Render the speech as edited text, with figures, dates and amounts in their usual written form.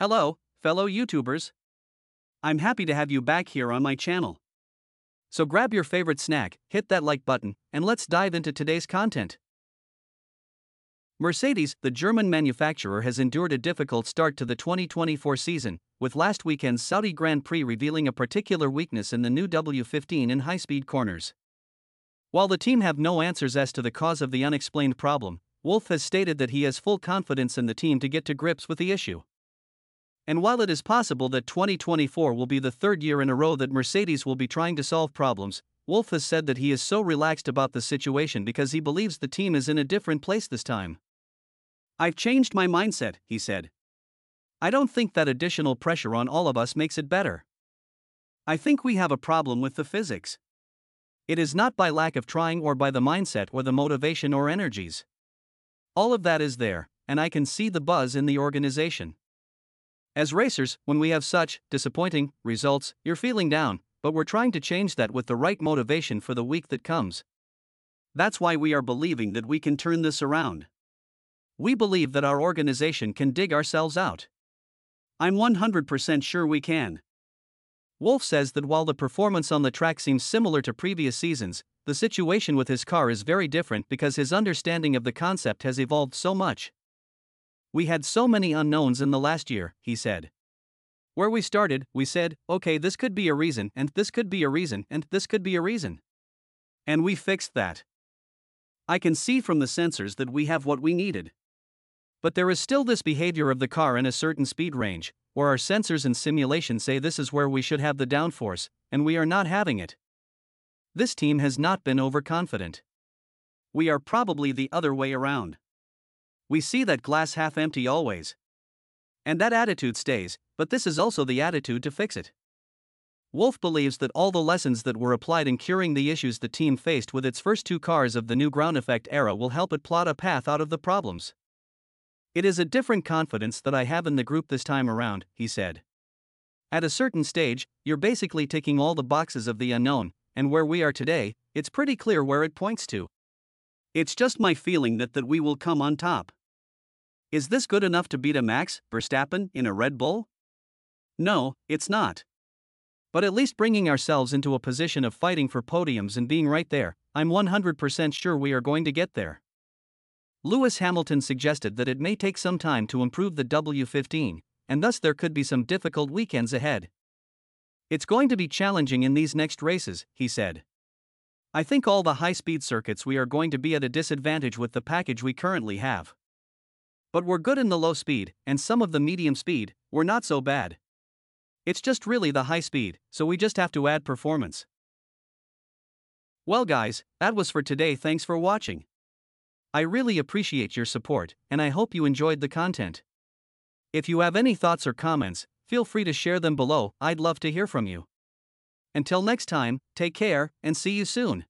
Hello, fellow YouTubers. I'm happy to have you back here on my channel. So grab your favorite snack, hit that like button, and let's dive into today's content. Mercedes, the German manufacturer, has endured a difficult start to the 2024 season, with last weekend's Saudi Grand Prix revealing a particular weakness in the new W15 in high-speed corners. While the team have no answers as to the cause of the unexplained problem, Wolff has stated that he has full confidence in the team to get to grips with the issue. And while it is possible that 2024 will be the third year in a row that Mercedes will be trying to solve problems, Wolff has said that he is so relaxed about the situation because he believes the team is in a different place this time. "I've changed my mindset," he said. "I don't think that additional pressure on all of us makes it better. I think we have a problem with the physics. It is not by lack of trying or by the mindset or the motivation or energies. All of that is there, and I can see the buzz in the organization. As racers, when we have such disappointing results, you're feeling down, but we're trying to change that with the right motivation for the week that comes. That's why we are believing that we can turn this around. We believe that our organization can dig ourselves out. I'm 100% sure we can." Wolff says that while the performance on the track seems similar to previous seasons, the situation with his car is very different because his understanding of the concept has evolved so much. "We had so many unknowns in the last year," he said. "Where we started, we said, okay, this could be a reason, and this could be a reason, and this could be a reason. And we fixed that. I can see from the sensors that we have what we needed. But there is still this behavior of the car in a certain speed range, where our sensors and simulation say this is where we should have the downforce, and we are not having it. This team has not been overconfident. We are probably the other way around. We see that glass half empty always. And that attitude stays, but this is also the attitude to fix it." Wolff believes that all the lessons that were applied in curing the issues the team faced with its first two cars of the new Ground Effect era will help it plot a path out of the problems. "It is a different confidence that I have in the group this time around," he said. "At a certain stage, you're basically ticking all the boxes of the unknown, and where we are today, it's pretty clear where it points to. It's just my feeling that we will come on top. Is this good enough to beat a Max Verstappen in a Red Bull? No, it's not. But at least bringing ourselves into a position of fighting for podiums and being right there, I'm 100% sure we are going to get there." Lewis Hamilton suggested that it may take some time to improve the W15, and thus there could be some difficult weekends ahead. "It's going to be challenging in these next races," he said. "I think all the high-speed circuits we are going to be at a disadvantage with the package we currently have. But we're good in the low speed, and some of the medium speed, we're not so bad. It's just really the high speed, so we just have to add performance." Well guys, that was for today. Thanks for watching. I really appreciate your support, and I hope you enjoyed the content. If you have any thoughts or comments, feel free to share them below. I'd love to hear from you. Until next time, take care, and see you soon.